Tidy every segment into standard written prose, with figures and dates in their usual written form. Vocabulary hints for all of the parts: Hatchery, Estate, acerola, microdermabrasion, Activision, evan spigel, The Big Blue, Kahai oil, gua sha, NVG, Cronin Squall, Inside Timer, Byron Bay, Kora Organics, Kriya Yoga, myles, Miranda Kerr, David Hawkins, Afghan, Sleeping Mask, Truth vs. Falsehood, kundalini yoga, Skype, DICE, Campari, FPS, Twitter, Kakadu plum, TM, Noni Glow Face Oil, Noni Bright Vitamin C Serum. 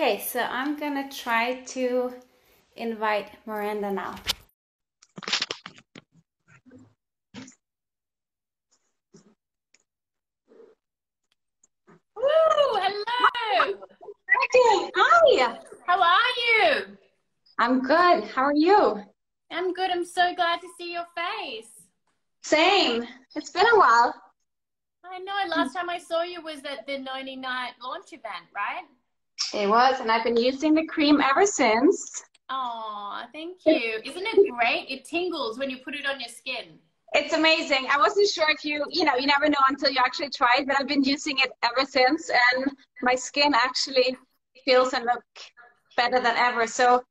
Okay, so I'm gonna try to invite Miranda now. Woo, hello! Hi! How are you? I'm good. How are you? I'm good. I'm so glad to see your face. Same. It's been a while. I know. Last time I saw you was at the Noni Night launch event, right? It was, and I've been using the cream ever since. Oh, thank you. Isn't it great? It tingles when you put it on your skin. It's amazing. I wasn't sure if you never know until you actually try it, but I've been using it ever since, and my skin actually feels and looks better than ever. So,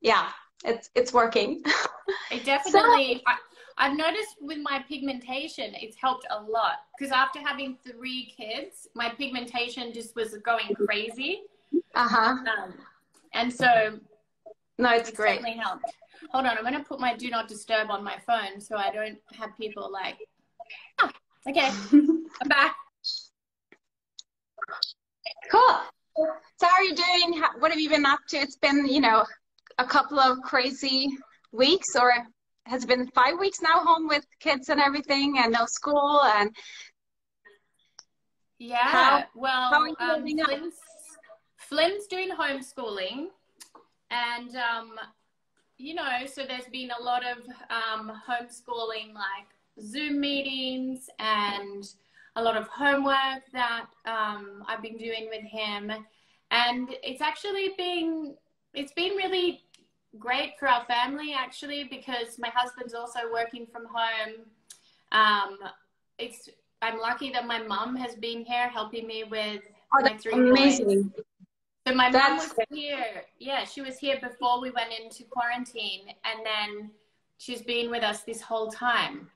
yeah, it's working. It definitely. So, I've noticed with my pigmentation, it's helped a lot. Because after having 3 kids, my pigmentation just was going crazy. And so, no, it's great. Certainly helped. Hold on, I'm gonna put my do not disturb on my phone so I don't have people like. Oh, okay, I'm back. Cool. So, how are you doing? What have you been up to? It's been, a couple of crazy weeks, or has it been 5 weeks now, home with kids and everything and no school? And yeah, Flynn's doing homeschooling, and so there's been a lot of homeschooling, like Zoom meetings and a lot of homework that I've been doing with him, and it's actually been really great for our family, actually, because my husband's also working from home. I'm lucky that my mom has been here helping me with my 3 boys. So my mom was here. Yeah, she was here before we went into quarantine, and then she's been with us this whole time.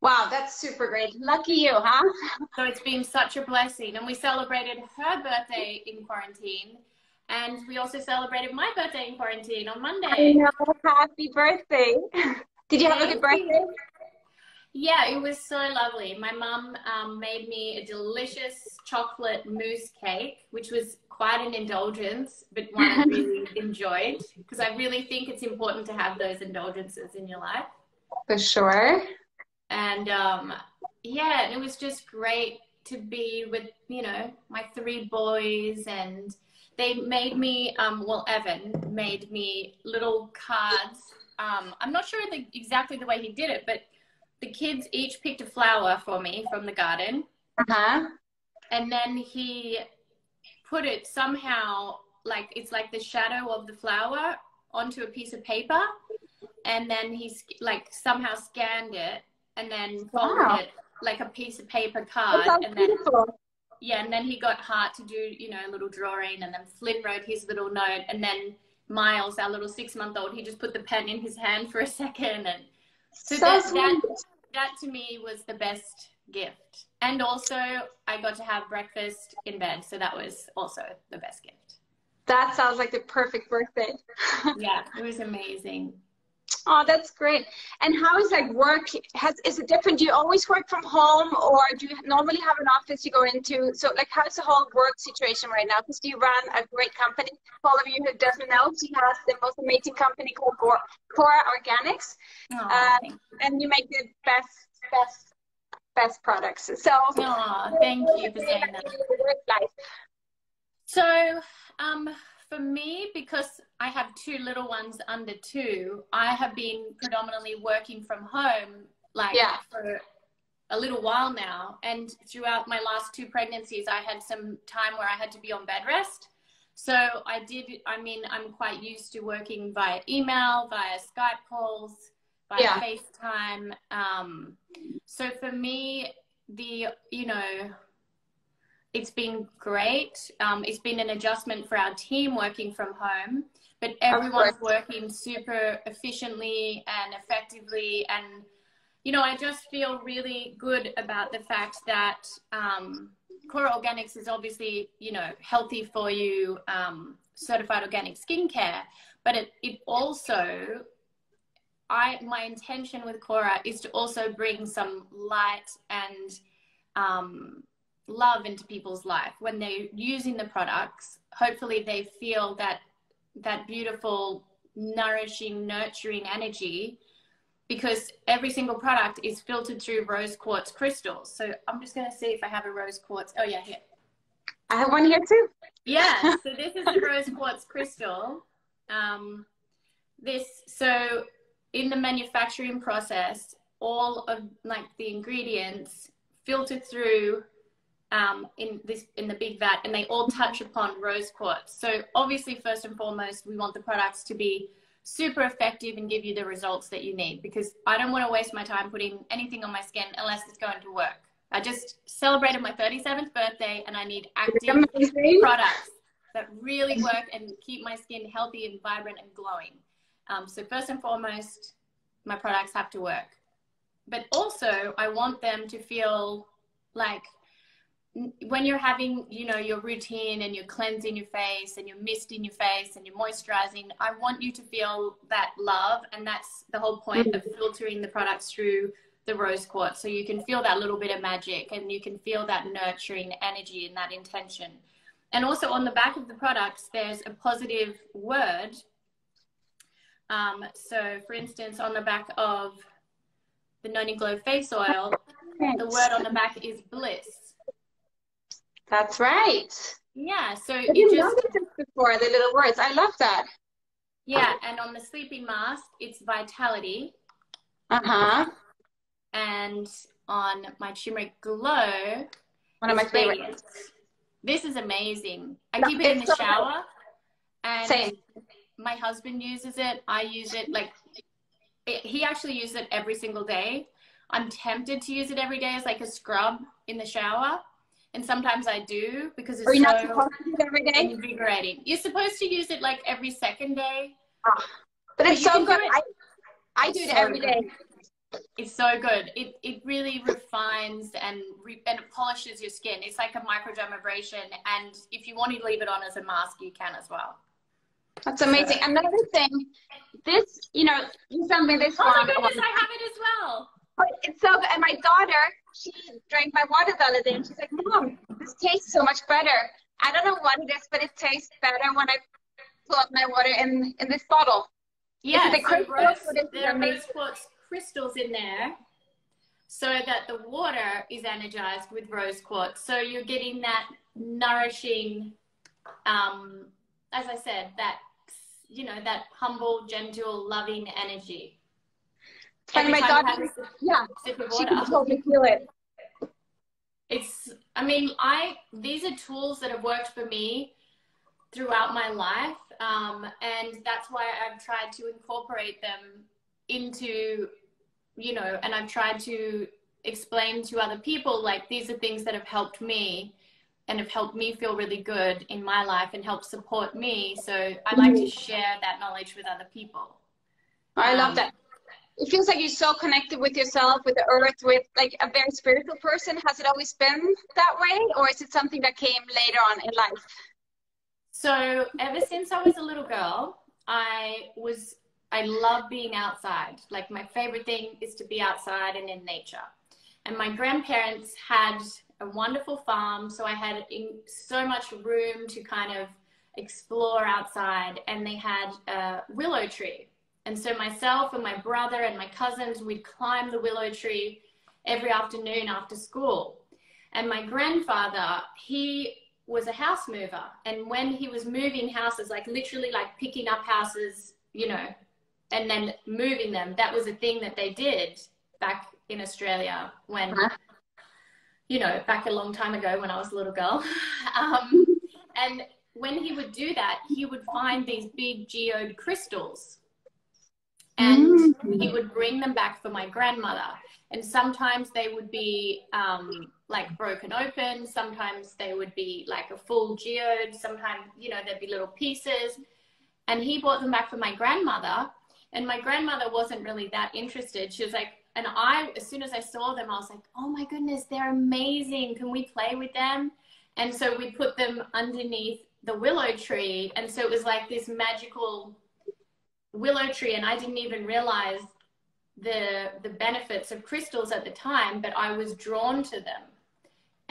Wow, that's super great. Lucky you, huh? So it's been such a blessing, and we celebrated her birthday in quarantine. And we also celebrated my birthday in quarantine on Monday. I know. Happy birthday. Did you have a good birthday? Yeah, it was so lovely. My mum made me a delicious chocolate mousse cake, which was quite an indulgence, but one I really enjoyed, because I really think it's important to have those indulgences in your life. For sure. And it was just great to be with, my 3 boys, and they made me, Evan made me little cards. I'm not sure exactly the way he did it, but the kids each picked a flower for me from the garden. And then he put it somehow, like it's like the shadow of the flower onto a piece of paper. And then he somehow scanned it and then folded it like a piece of paper card. And beautiful. Then yeah, and then he got Hart to do, a little drawing, and then Flynn wrote his little note, and then Miles, our little 6-month-old, he just put the pen in his hand for a second, and so that to me was the best gift. And also, I got to have breakfast in bed, so that was also the best gift. That sounds like the perfect birthday. Yeah, it was amazing. Oh, that's great. And how is work? Is it different? Do you always work from home, or do you normally have an office you go into? So how's the whole work situation right now? Because you run a great company. For all of you who doesn't know, she has the most amazing company called Kora Organics. Oh, and you make the best products. So thank you for saying that. So for me, because I have 2 little ones under 2, I have been predominantly working from home for a little while now. And throughout my last 2 pregnancies, I had some time where I had to be on bed rest. So I'm quite used to working via email, via Skype calls, via FaceTime. So for me, it's been great. It's been an adjustment for our team working from home, but everyone's working super efficiently and effectively. And, I just feel really good about the fact that Kora Organics is obviously, healthy for you, certified organic skincare. But it also, my intention with Kora is to also bring some light and love into people's life when they're using the products. Hopefully they feel that beautiful, nourishing, nurturing energy, because every single product is filtered through rose quartz crystals. So I'm just going to see if I have a rose quartz. Oh yeah, here. I have one here too. Yeah, so this is the rose quartz crystal. So in the manufacturing process, all of the ingredients filter through in the big vat, and they all touch upon rose quartz. So obviously, first and foremost, we want the products to be super effective and give you the results that you need, because I don't want to waste my time putting anything on my skin unless it's going to work. I just celebrated my 37th birthday and I need active products that really work and keep my skin healthy and vibrant and glowing. So first and foremost, my products have to work. But also I want them to feel like when you're having, you know, your routine and you're cleansing your face and you're misting your face and you're moisturizing, I want you to feel that love. And that's the whole point of filtering the products through the rose quartz. So you can feel that little bit of magic and you can feel that nurturing energy and that intention. And also on the back of the products, there's a positive word. So for instance, on the back of the Noni Glow Face Oil, the word on the back is bliss. That's right. Yeah, so I didn't notice this before, the little words. I love that. Yeah, and on the Sleeping Mask, it's vitality. Uh-huh. And on my Turmeric Glow, one of my favorites. This is amazing. I keep it in the shower. And same. My husband uses it. I use it he actually uses it every single day. I'm tempted to use it every day as like a scrub in the shower. And sometimes I do, because it's so invigorating. You're supposed to use it like every second day. Oh, but it's so good. I do it every day. It's so good. It really refines and it polishes your skin. It's like a microdermabrasion. And if you want to leave it on as a mask, you can as well. That's amazing. So, another thing, this, you know, you sent me this one. Oh my goodness, I have it as well. It's so good. And my daughter, she drank my water the other day and she's like, Mom, this tastes so much better. I don't know what it is, but it tastes better when I pull up my water in this bottle. Yeah, there are rose quartz crystals in there so that the water is energized with rose quartz. So you're getting that nourishing, as I said, that, you know, that humble, gentle, loving energy. And my daughter, yeah, she can totally feel it. These are tools that have worked for me throughout my life. And that's why I've tried to incorporate them into, you know, and I've tried to explain to other people, like, these are things that have helped me and have helped me feel really good in my life and help support me. So I like to share that knowledge with other people. I love that. It feels like you're so connected with yourself, with the earth, with like a very spiritual person. Has it always been that way, or is it something that came later on in life? So ever since I was a little girl, I love being outside. Like, my favorite thing is to be outside and in nature. And my grandparents had a wonderful farm, so I had so much room to kind of explore outside, and they had a willow tree. And so myself and my brother and my cousins, we'd climb the willow tree every afternoon after school. And my grandfather, he was a house mover. And when he was moving houses, like literally like picking up houses, you know, and then moving them, that was a thing that they did back in Australia when, you know, back a long time ago when I was a little girl. And when he would do that, he would find these big geode crystals. And he would bring them back for my grandmother. And sometimes they would be like broken open. Sometimes they would be like a full geode. Sometimes, you know, there'd be little pieces. And he brought them back for my grandmother. And my grandmother wasn't really that interested. She was like, and as soon as I saw them, I was like, oh my goodness, they're amazing. Can we play with them? And so we put them underneath the willow tree. And so it was like this magical willow tree, and I didn't even realize the benefits of crystals at the time, but I was drawn to them.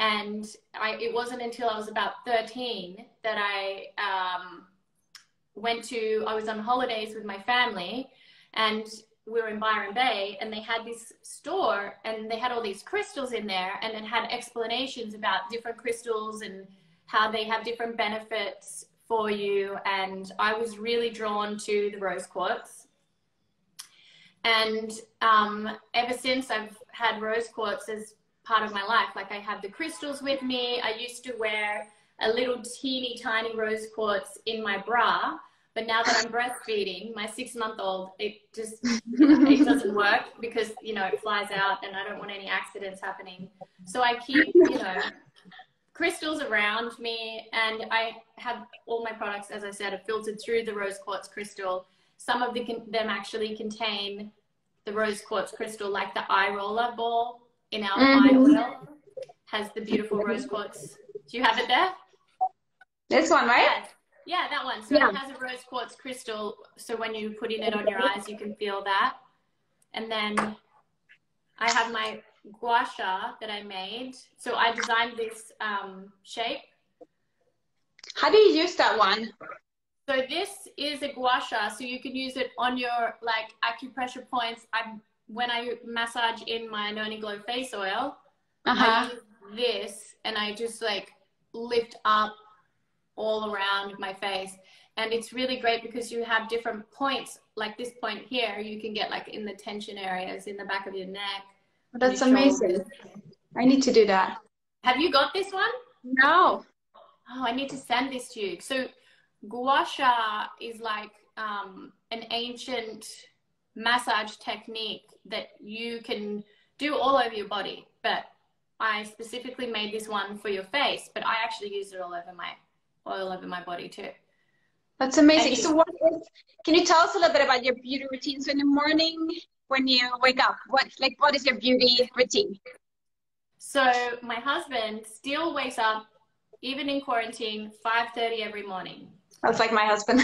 And it wasn't until I was about 13 that I I was on holidays with my family, and we were in Byron Bay, and they had this store and they had all these crystals in there, and it had explanations about different crystals and how they have different benefits for you. And I was really drawn to the rose quartz. And ever since, I've had rose quartz as part of my life. Like, I have the crystals with me. I used to wear a little teeny tiny rose quartz in my bra, but now that I'm breastfeeding my 6-month-old, it just it doesn't work, because, you know, it flies out and I don't want any accidents happening. So I keep, you know, crystals around me, and I have all my products, as I said, are filtered through the rose quartz crystal. Some of them actually contain the rose quartz crystal, like the eye roller ball in our eye oil has the beautiful rose quartz. Do you have it there? This one, right? Yeah, that one. So it has a rose quartz crystal. So when you put in it on your eyes, you can feel that. And then I have my gua sha that I made. So I designed this shape. How do you use that one? So this is a gua sha. So you can use it on your, like, acupressure points. When I massage in my Noni Glow Face Oil, I use this, and I just, like, lift up all around my face. And it's really great because you have different points, like this point here, you can get, like, in the tension areas in the back of your neck. That's amazing. I need to do that. Have you got this one? No. Oh, I need to send this to you. So gua sha is like an ancient massage technique that you can do all over your body, but I specifically made this one for your face, but I actually use it all over my body too. That's amazing. So what is, can you tell us a little bit about your beauty routine? So in the morning when you wake up, what is your beauty routine? So my husband still wakes up, even in quarantine, 5:30 every morning. That's like my husband.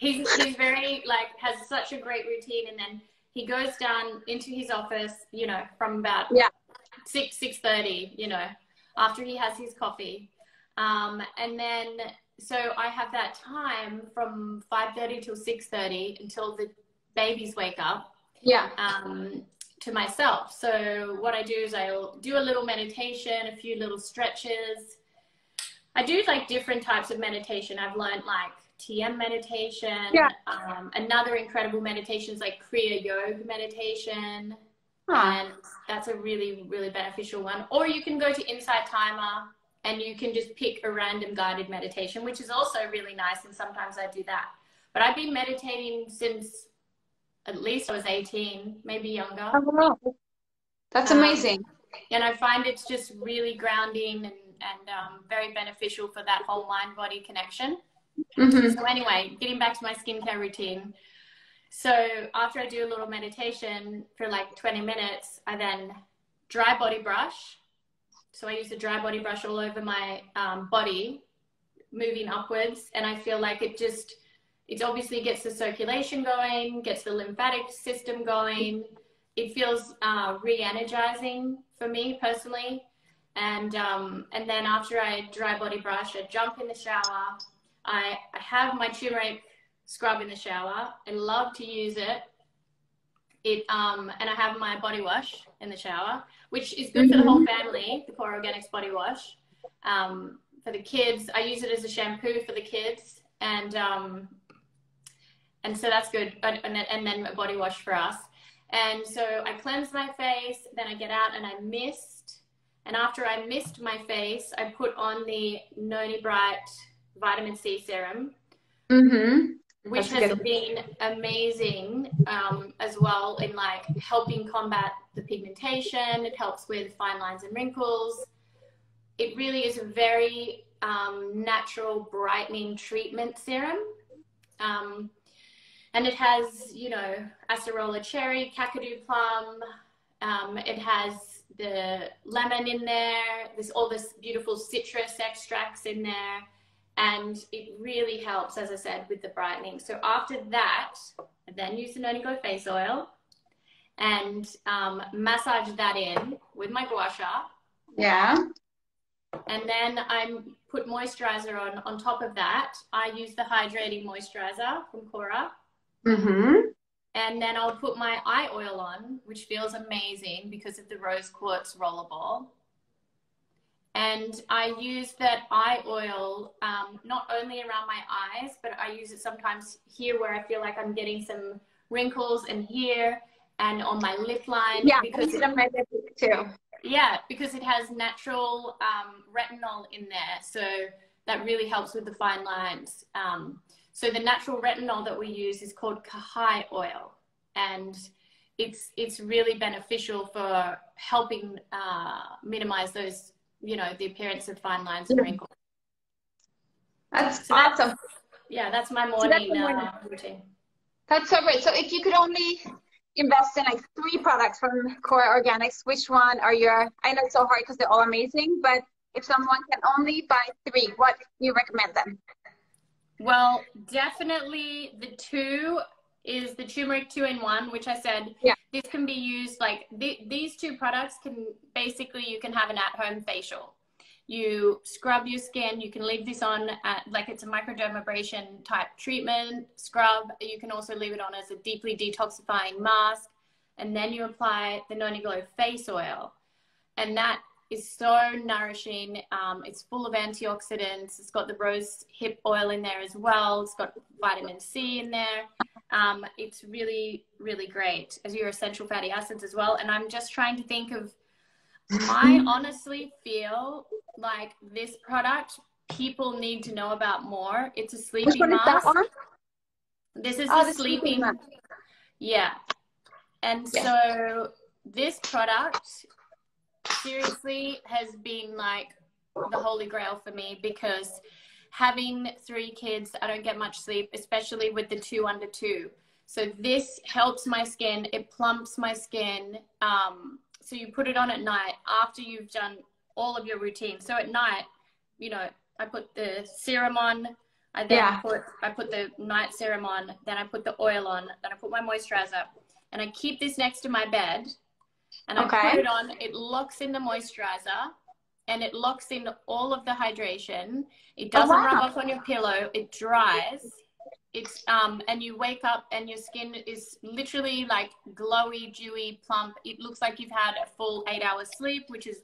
he's very, like, has such a great routine, and then he goes down into his office, you know, from about 6:30, you know, after he has his coffee, and then so I have that time from 5:30 till 6:30 until the babies wake up. Yeah. To myself. So what I do is I'll do a little meditation, a few little stretches. I do, like, different types of meditation. I've learned, like, TM meditation. Yeah. Another incredible meditation is, like, Kriya Yoga meditation. Huh. And that's a really, really beneficial one. Or you can go to Inside Timer and you can just pick a random guided meditation, which is also really nice. And sometimes I do that. But I've been meditating since at least I was 18, maybe younger. Oh, wow. That's amazing. And I find it's just really grounding and very beneficial for that whole mind-body connection. Mm-hmm. So anyway, getting back to my skincare routine. So after I do a little meditation for like 20 minutes, I then dry body brush. So I use the dry body brush all over my body, moving upwards. And I feel like it obviously gets the circulation going, gets the lymphatic system going. It feels re-energizing for me personally. And then after I dry body brush, I jump in the shower. I have my turmeric scrub in the shower. I love to use it. And I have my body wash in the shower, which is good for the whole family, the Kora Organics body wash. For the kids, I use it as a shampoo for the kids. And so that's good. And then a body wash for us. And so I cleanse my face, then I get out and I mist. And after I mist my face, I put on the Noni Bright Vitamin C Serum, which has been amazing as well in, like, helping combat the pigmentation. It helps with fine lines and wrinkles. It really is a very natural brightening treatment serum. And it has, you know, acerola cherry, Kakadu plum. It has the lemon in there. There's all this beautiful citrus extracts in there, and it really helps, as I said, with the brightening. So after that, I then use the Noni Glow Face Oil and massage that in with my gua sha. Yeah. And then I put moisturizer on top of that. I use the hydrating moisturizer from Kora. Mm-hmm. And then I'll put my eye oil on, which feels amazing because of the rose quartz rollerball. And I use that eye oil not only around my eyes, but I use it sometimes here where I feel like I'm getting some wrinkles, and here and on my lip line. Yeah, because it's on my lip too. Yeah, because it has natural retinol in there, so that really helps with the fine lines. So the natural retinol that we use is called Kahai oil, and it's really beneficial for helping minimize those, you know, the appearance of fine lines and wrinkles. That's awesome. Yeah, that's my morning routine. That's so great. So if you could only invest in like 3 products from Kora Organics, which one are your, I know it's so hard because they're all amazing, but if someone can only buy 3, what do you recommend them? Well, definitely the 2 is the turmeric 2-in-1, which I said, yeah, this can be used like these 2 products can basically, you can have an at-home facial. You scrub your skin, you can leave this on at, like it's a microdermabrasion type treatment scrub. You can also leave it on as a deeply detoxifying mask. And then you apply the Noni Glow Face Oil. And that is so nourishing. It's full of antioxidants. It's got the rose hip oil in there as well. It's got vitamin C in there. It's really, really great, as your essential fatty acids as well. And I'm just trying to think of, I honestly feel like this product people need to know about more. It's a sleeping mask. This is a sleeping mask. Yeah. And so this product seriously has been like the holy grail for me, because having 3 kids, I don't get much sleep, especially with the 2 under 2. So this helps my skin. It plumps my skin. So you put it on at night after you've done all of your routine. So at night, you know, I put the serum on. I then put the night serum on. Then I put the oil on. Then I put my moisturizer. And I keep this next to my bed. And I put it on. It locks in the moisturizer. And it locks in all of the hydration. It doesn't rub off on your pillow. It dries. It's and you wake up and your skin is literally like glowy, dewy, plump. It looks like you've had a full 8 hours sleep, which is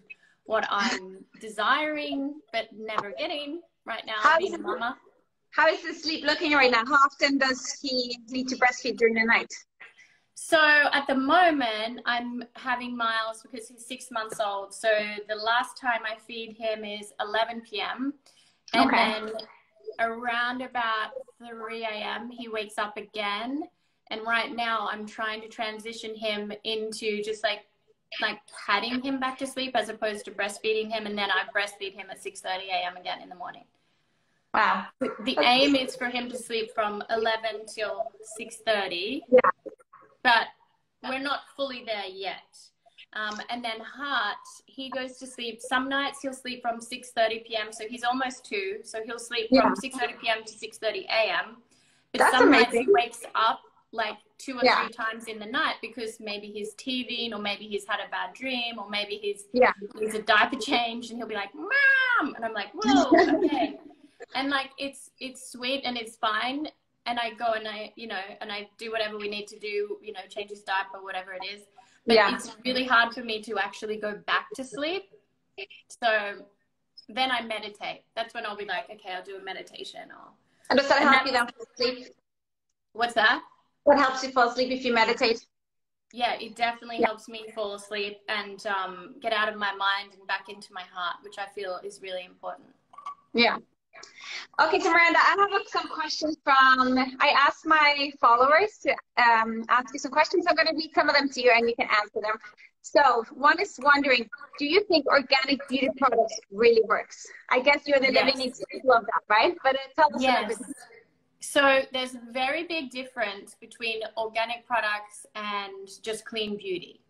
what I'm desiring but never getting right now. Being a mama. How is the sleep looking right now? How often does he need to breastfeed during the night? So at the moment I'm having Miles because he's 6 months old. So the last time I feed him is 11 p.m. and then around about 3 a.m. he wakes up again, and right now I'm trying to transition him into just like patting him back to sleep as opposed to breastfeeding him, and then I breastfeed him at 6:30 a.m. again in the morning. Wow. The aim is for him to sleep from 11 till 6:30, but we're not fully there yet. And then Hart, he goes to sleep. Some nights he'll sleep from 6:30 p.m. So he's almost 2. So he'll sleep from 6:30 p.m. to 6:30 a.m. But that's some nights he wakes up like 2 or 3 times in the night because maybe he's teething, or maybe he's had a bad dream, or maybe he's a diaper change, and he'll be like, "Mom," and I'm like, "Whoa, okay." And like it's sweet and it's fine. And I go and I do whatever we need to do, you know, change his diaper, whatever it is. But it's really hard for me to actually go back to sleep. So then I meditate. That's when I'll be like, okay, I'll do a meditation. And does that help you then fall asleep? What's that? What helps you fall asleep if you meditate? Yeah, it definitely helps me fall asleep and get out of my mind and back into my heart, which I feel is really important. Yeah. Okay, so Miranda, I have some questions from, I asked my followers to ask you some questions. I'm going to read some of them to you and you can answer them. So one is wondering, do you think organic beauty products really works? I guess you're the living example of that, right? But tell us a little bit. So there's a very big difference between organic products and just clean beauty.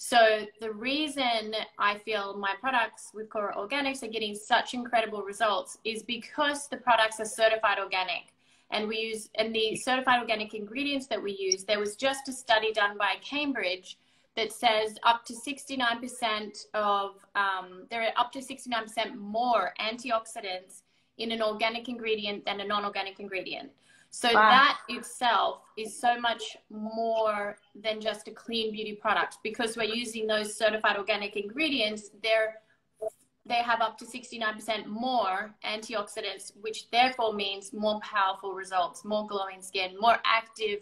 So the reason I feel my products with Kora Organics are getting such incredible results is because the products are certified organic, and we use, and the certified organic ingredients that we use, there was just a study done by Cambridge that says up to 69% of, there are up to 69% more antioxidants in an organic ingredient than a non-organic ingredient. So that itself is so much more than just a clean beauty product, because we're using those certified organic ingredients. They have up to 69% more antioxidants, which therefore means more powerful results, more glowing skin, more active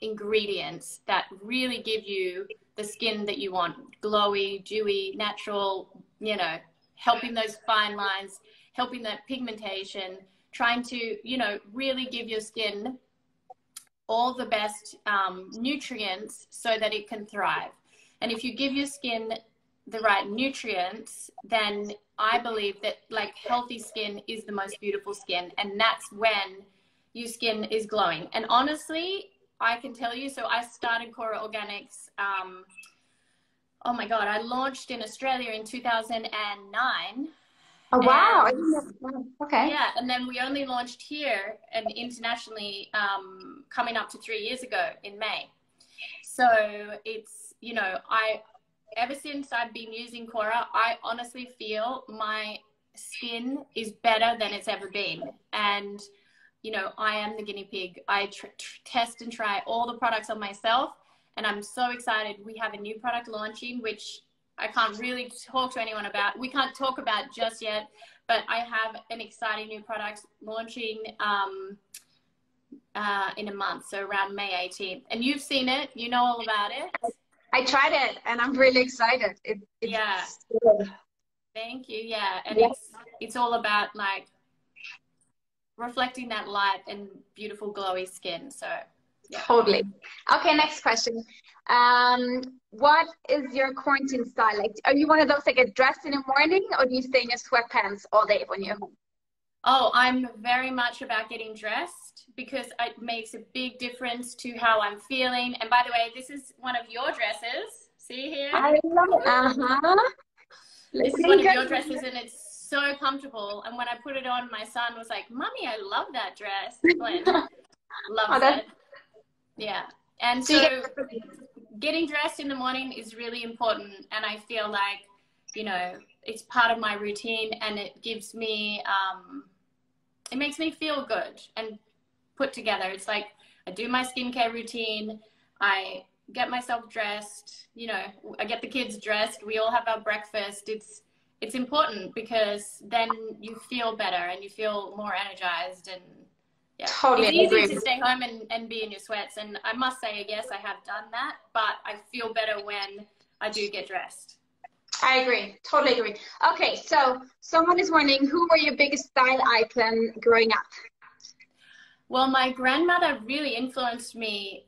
ingredients that really give you the skin that you want. Glowy, dewy, natural, you know, helping those fine lines, helping that pigmentation, trying to, you know, really give your skin all the best nutrients so that it can thrive. And if you give your skin the right nutrients, then I believe that, like, healthy skin is the most beautiful skin, and that's when your skin is glowing. And honestly, I can tell you, so I started Kora Organics, oh my God, I launched in Australia in 2009. Oh, wow. Okay. Yeah, and then we only launched here and internationally coming up to 3 years ago in May. So it's, you know, ever since I've been using Kora, I honestly feel my skin is better than it's ever been. And, you know, I am the guinea pig. I test and try all the products on myself, and I'm so excited. We have a new product launching, which I can't really talk to anyone about. We can't talk about just yet, but I have an exciting new product launching in a month, so around May 18th. And you've seen it. You know all about it. I tried it, and I'm really excited. It's yeah. Good. Thank you. Yeah, and yeah. It's all about, like, reflecting that light and beautiful glowy skin. So yeah. Totally. Okay, next question. What is your quarantine style like? Are you one of those that get dressed in the morning, or do you stay in your sweatpants all day when you're home? Oh, I'm very much about getting dressed, because it makes a big difference to how I'm feeling. And by the way, this is one of your dresses. See here? I love it. Uh-huh. This is one of your dresses, and it's so comfortable. And when I put it on, my son was like, "Mommy, I love that dress." Like, loves it. Yeah. And so getting dressed in the morning is really important, and I feel like, you know, it's part of my routine, and it gives me, it makes me feel good and put together. It's like I do my skincare routine, I get myself dressed, you know, I get the kids dressed, we all have our breakfast. It's important, because then you feel better and you feel more energized. And yeah. Totally. It's easy to stay home and be in your sweats. And I must say, yes, I have done that, but I feel better when I do get dressed. I agree. Totally agree. Okay, so someone is wondering, who were your biggest style icon growing up? Well, my grandmother really influenced me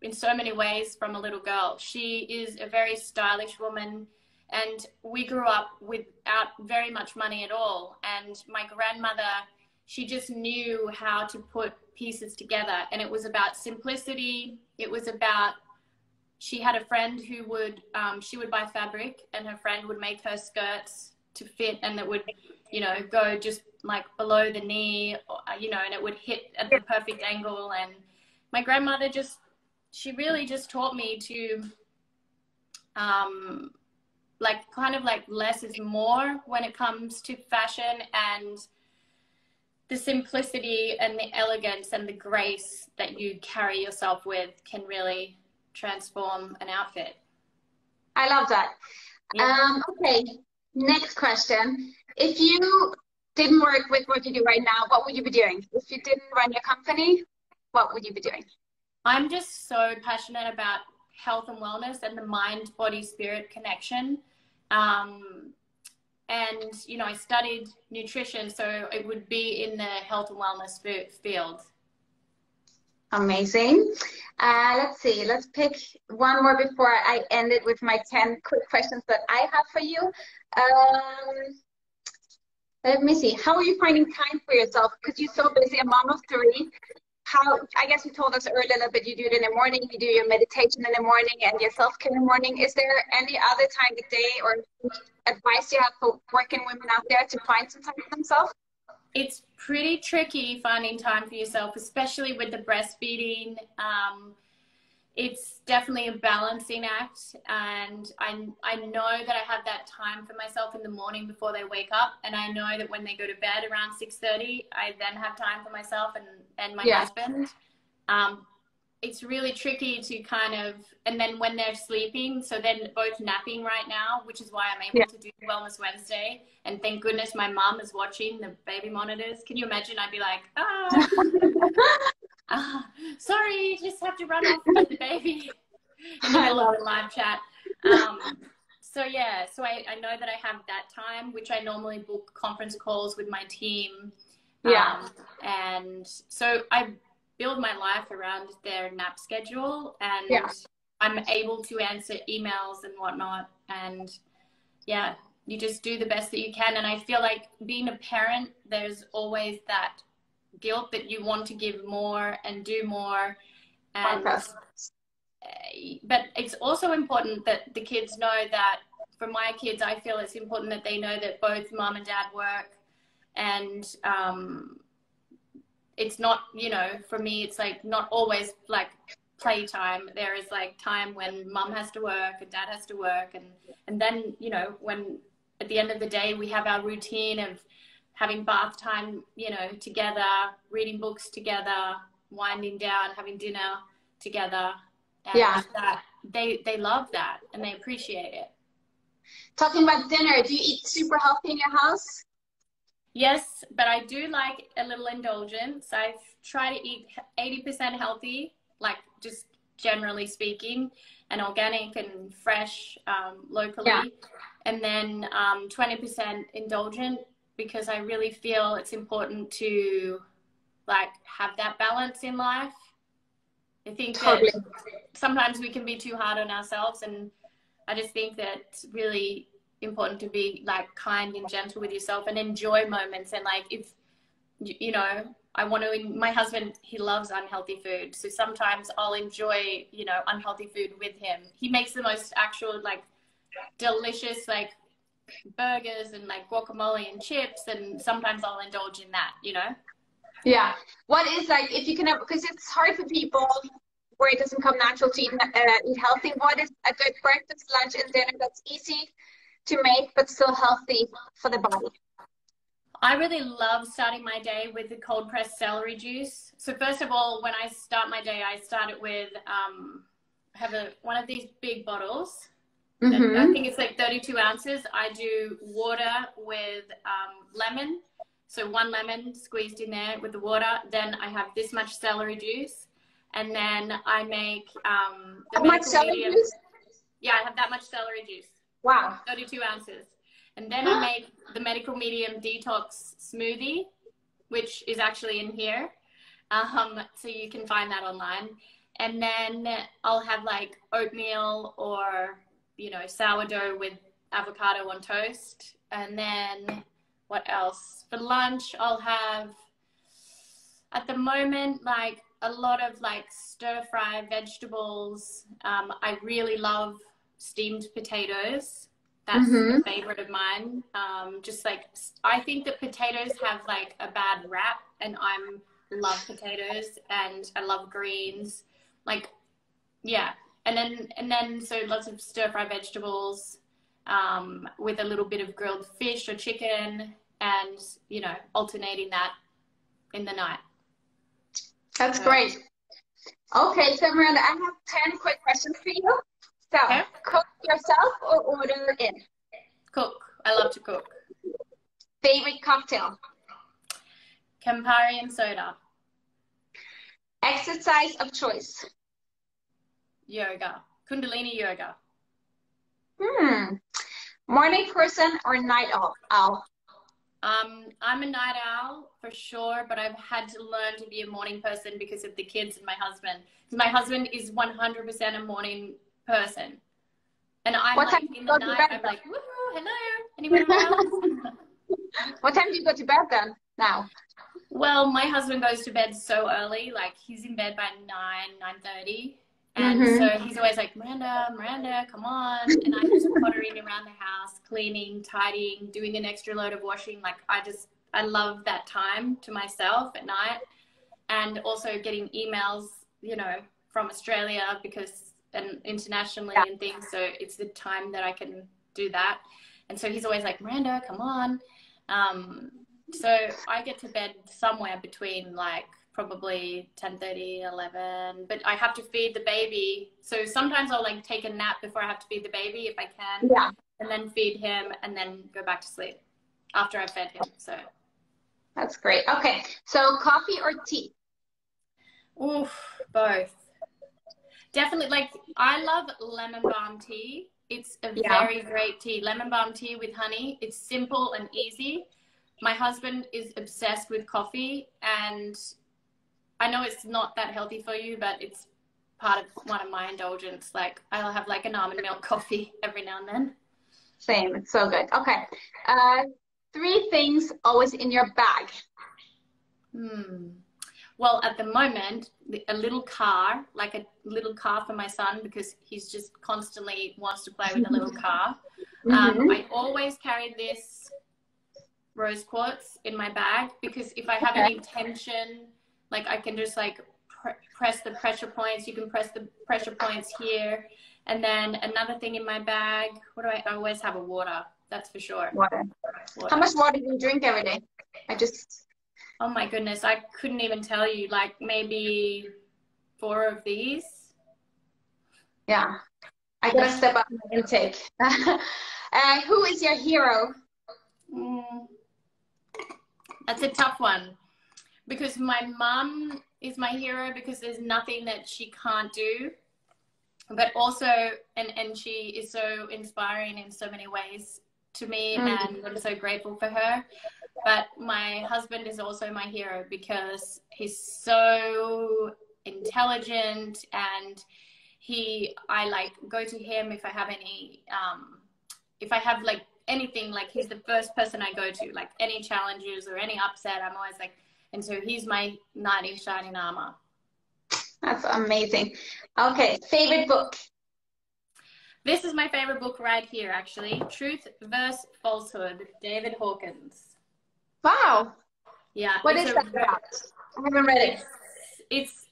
in so many ways from a little girl. She is a very stylish woman, and we grew up without very much money at all. And my grandmother, she just knew how to put pieces together. And it was about simplicity. It was about, she had a friend who would, she would buy fabric, and her friend would make her skirts to fit, and it would, you know, go just like below the knee, you know, and it would hit at the perfect angle. And my grandmother just, she really just taught me to, like, kind of like less is more when it comes to fashion, and the simplicity and the elegance and the grace that you carry yourself with can really transform an outfit. I love that. Yeah. Okay, next question. If you didn't work with what you do right now, what would you be doing? If you didn't run your company, what would you be doing? I'm just so passionate about health and wellness and the mind, body, spirit connection. And, you know, I studied nutrition, so it would be in the health and wellness field. Amazing. Let's see. Let's pick one more before I end it with my 10 quick questions that I have for you. Let me see. How are you finding time for yourself? Because you're so busy, a mom of three. I guess you told us earlier, but you do it in the morning, you do your meditation in the morning and your self-care in the morning. Is there any other time of the day or advice you have for working women out there to find some time for themselves? It's pretty tricky finding time for yourself, especially with the breastfeeding. it's definitely a balancing act, and I know that I have that time for myself in the morning before they wake up, and I know that when they go to bed around 6:30, I then have time for myself and my husband. It's really tricky to kind of, and then when they're sleeping, so they're both napping right now, which is why I'm able to do Wellness Wednesday. And thank goodness my mum is watching the baby monitors. Can you imagine? I'd be like, sorry, just have to run off with the baby. And I love it, live chat. So yeah, so I know that I have that time, which I normally book conference calls with my team. And so I build my life around their nap schedule, and I'm able to answer emails and whatnot. And yeah, you just do the best that you can. And I feel like being a parent, there's always that guilt that you want to give more and do more. And, but it's also important that the kids know that, for my kids, I feel it's important that they know that both mom and dad work, and, it's not, you know, for me, it's like not always like playtime. There is like time when mum has to work and dad has to work. And then, you know, when at the end of the day, we have our routine of having bath time, you know, together, reading books together, winding down, having dinner together. And that, they love that and they appreciate it. Talking about dinner, do you eat super healthy in your house? Yes, but I do like a little indulgence. I try to eat 80% healthy, like just generally speaking, and organic and fresh locally. And then 20% indulgent, because I really feel it's important to like have that balance in life. I think that sometimes we can be too hard on ourselves, and I just think that it's really important to be like kind and gentle with yourself and enjoy moments. And like, if you know, I want to, my husband, he loves unhealthy food, so sometimes I'll enjoy, you know, unhealthy food with him. He makes the most actual like delicious like burgers and like guacamole and chips, and sometimes I'll indulge in that, you know. What is like, if you can, because it's hard for people where it doesn't come natural to eat healthy, what is a good breakfast, lunch and dinner that's easy to make but still healthy for the body? I really love starting my day with the cold pressed celery juice. So first of all, when I start my day, I start it with one of these big bottles. I think it's like 32 ounces. I do water with lemon, so one lemon squeezed in there with the water. Then I have this much celery juice, and then I make the medium. Yeah, I have that much celery juice. Wow. 32 ounces. And then I made the medical medium detox smoothie, which is actually in here. So you can find that online. And then I'll have like oatmeal or, you know, sourdough with avocado on toast. And then what else? For lunch, I'll have at the moment, like a lot of like stir fry vegetables. I really love steamed potatoes. That's a favorite of mine. Just like, I think that potatoes have like a bad rap, and I love potatoes, and I love greens. Like, yeah. And then so lots of stir fry vegetables, with a little bit of grilled fish or chicken, and, you know, alternating that in the night. That's great. Okay. So Miranda, I have 10 quick questions for you. So, cook yourself or order in? Cook. I love to cook. Favorite cocktail? Campari and soda. Exercise of choice? Yoga. Kundalini yoga. Morning person or night owl? I'm a night owl for sure, but I've had to learn to be a morning person because of the kids and my husband. My husband is 100% a morning person, and I'm like in the night, I'm like, woohoo, hello, anyone else? What time do you go to bed then now? Well, my husband goes to bed so early, like he's in bed by 9:30, and so he's always like, Miranda, come on. And I'm just pottering around the house, cleaning, tidying, doing an extra load of washing. Like I love that time to myself at night, and also getting emails, you know, from Australia because and internationally and things. So it's the time that I can do that. And so he's always like, Miranda, come on. So I get to bed somewhere between like probably 10:30, 11, but I have to feed the baby. So sometimes I'll like take a nap before I have to feed the baby if I can, and then feed him and then go back to sleep after I fed him. So that's great. Okay. So coffee or tea? Oof, both. Definitely. Like I love lemon balm tea. It's a very great tea. Lemon balm tea with honey. It's simple and easy. My husband is obsessed with coffee, and I know it's not that healthy for you, but it's part of one of my indulgence. Like I'll have like an almond milk coffee every now and then. Same. It's so good. Okay. 3 things always in your bag. Well, at the moment, a little car, like a little car for my son, because he's just constantly wants to play with a little car. I always carry this rose quartz in my bag because if I have any tension, like I can just like press the pressure points. You can press the pressure points here. And then another thing in my bag, what do I always have? A water. That's for sure. Water. How much water do you drink every day? Oh my goodness. I couldn't even tell you, like maybe 4 of these. Yeah. I gotta step up my intake. Who is your hero? That's a tough one because my mum is my hero because there's nothing that she can't do, but also, and she is so inspiring in so many ways to me and I'm so grateful for her. But my husband is also my hero because he's so intelligent and I like go to him if I have any, if I have like anything, like he's the first person I go to, like any challenges or any upset, I'm always like, and so he's my knight in shining armor. That's amazing. Okay. Favorite book. This is my favorite book right here, actually. Truth vs. Falsehood, David Hawkins. Wow. Yeah. What is that about? I haven't read it. It's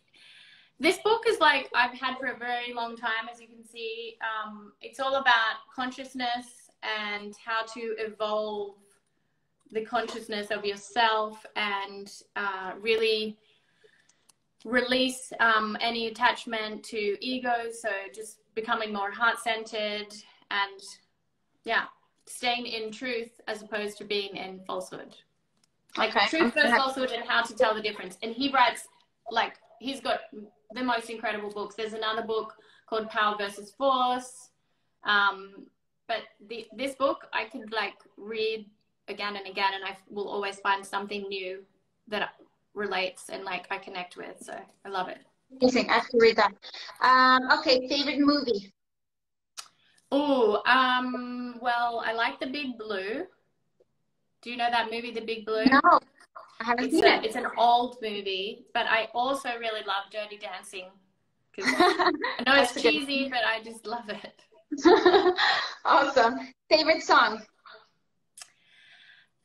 this book is like I've had for a very long time, as you can see. It's all about consciousness and how to evolve the consciousness of yourself and really release any attachment to ego. So just becoming more heart-centered and staying in truth as opposed to being in falsehood. Like truth versus falsehood and how to tell the difference. And he writes, like, he's got the most incredible books. There's another book called Power versus Force. But this book I could like read again and again, and I will always find something new that relates and like I connect with. So I love it. Amazing. I have to read that. Okay, favorite movie? Oh, well, I like The Big Blue. Do you know that movie, The Big Blue? No, I haven't seen it. It's an old movie, but I also really love Dirty Dancing. I know it's cheesy, but I just love it. Awesome. Favorite song?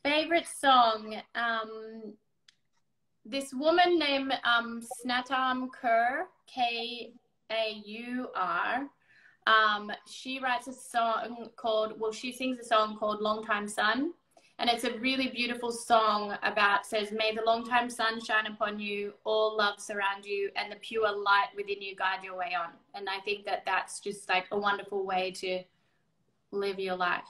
Favorite song? This woman named Snatam Kaur, K-A-U-R, she writes a song called, well, she sings a song called Longtime Sun. And it's a really beautiful song about, says, may the longtime sun shine upon you, all love surround you, and the pure light within you guide your way on. And I think that that's just like a wonderful way to live your life.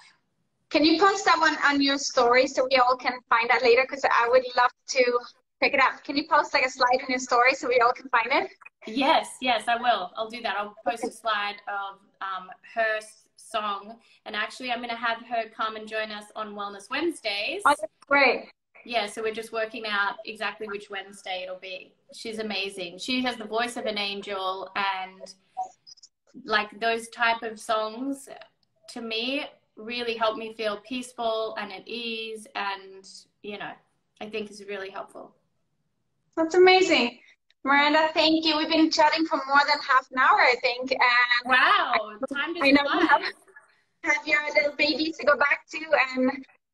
Can you post that one on your story so we all can find that later? Because I would love to pick it up. Can you post like a slide in your story so we all can find it? Yes, I will. I'll do that. I'll post a slide of her song. And actually, I'm going to have her come and join us on Wellness Wednesdays. Oh, that's great. Yeah, so we're just working out exactly which Wednesday it'll be. She's amazing. She has the voice of an angel. And like those type of songs, to me, really help me feel peaceful and at ease. And, you know, I think is really helpful. That's amazing. Miranda, thank you. We've been chatting for more than half an hour, I think. And wow, time just flies. You have your little babies to go back to,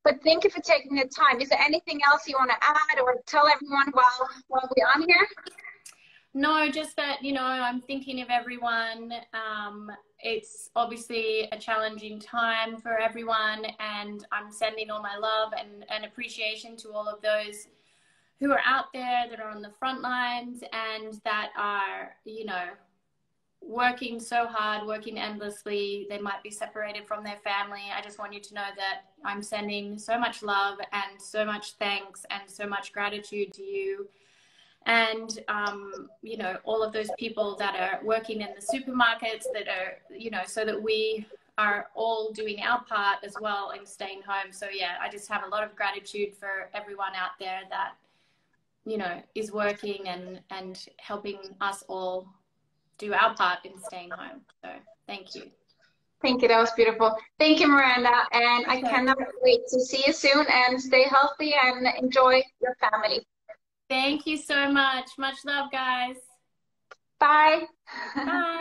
but thank you for taking the time. Is there anything else you want to add or tell everyone while we're on here? No, just that, you know, I'm thinking of everyone. It's obviously a challenging time for everyone, and I'm sending all my love and appreciation to all of those who are out there that are on the front lines and that are, you know, working so hard, working endlessly. They might be separated from their family. I just want you to know that I'm sending so much love and so much thanks and so much gratitude to you. And, you know, all of those people that are working in the supermarkets that are, you know, so that we are all doing our part as well and staying home. So, yeah, I just have a lot of gratitude for everyone out there that, you know, is working and helping us all do our part in staying home. So thank you. Thank you. That was beautiful. Thank you, Miranda. And I cannot wait to see you soon, and stay healthy and enjoy your family. Thank you so much. Much love, guys. Bye. Bye.